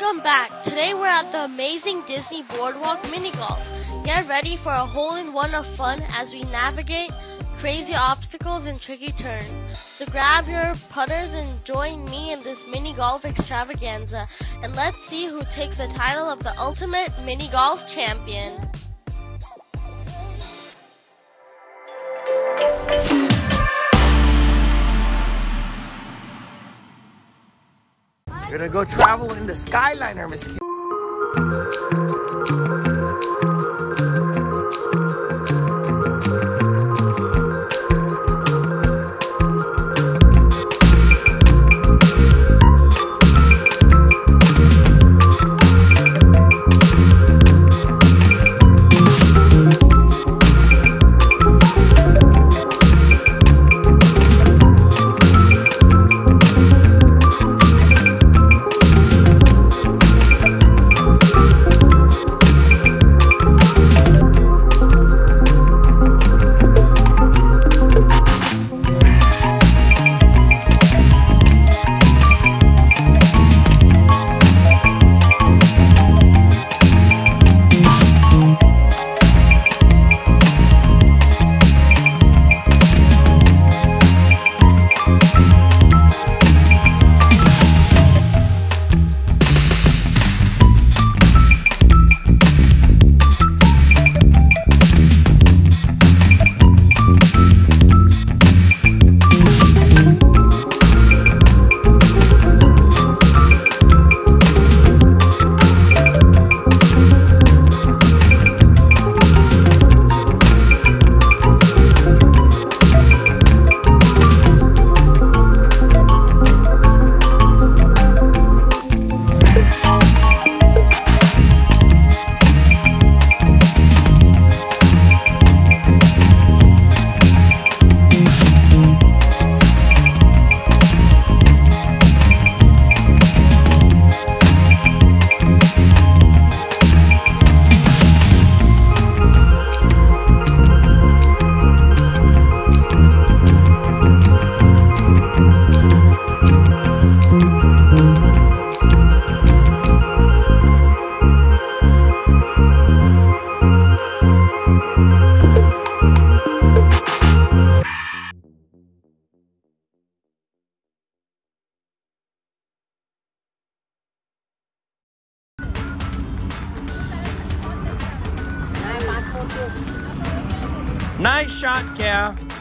Welcome back. Today we're at the amazing Disney Boardwalk Mini Golf. Get ready for a hole-in-one of fun as we navigate crazy obstacles and tricky turns. So grab your putters and join me in this mini golf extravaganza, and let's see who takes the title of the ultimate mini golf champion. We're gonna go travel in the Skyliner, Miss K. Nice shot, Keyaa.